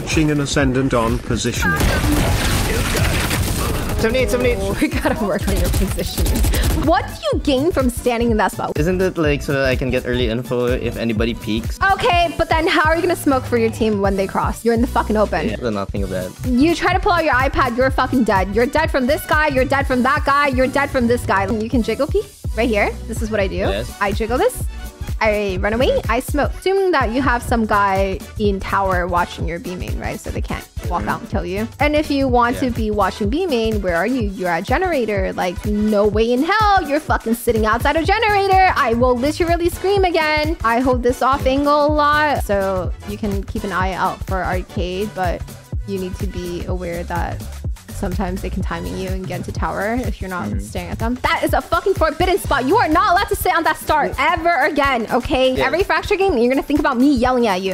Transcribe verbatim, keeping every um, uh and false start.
coaching an ascendant on positioning. seventy-eight, seventy-eight. We gotta work on your positioning. What do you gain from standing in that spot? Isn't it like so that I can get early info if anybody peeks? Okay, but then how are you gonna smoke for your team when they cross? You're in the fucking open. Yeah, I did not think of that. You try to pull out your iPad, you're fucking dead. You're dead from this guy, you're dead from that guy, you're dead from this guy. You can jiggle peek right here. This is what I do. Yes. I jiggle this. I run away, I smoke. Assuming that you have some guy in tower watching your B main, right? So they can't walk out and kill you. And if you want yeah. to be watching B main, where are you? You're at generator. Like, no way in hell. You're fucking sitting outside of generator. I will literally scream again. I hold this off angle a lot. So you can keep an eye out for arcade, but you need to be aware that sometimes they can timing you and get into tower if you're not mm-hmm. staring at them. That is a fucking forbidden spot. You are not allowed to sit on that star ever again, okay? Yeah. Every fracture game, you're gonna think about me yelling at you.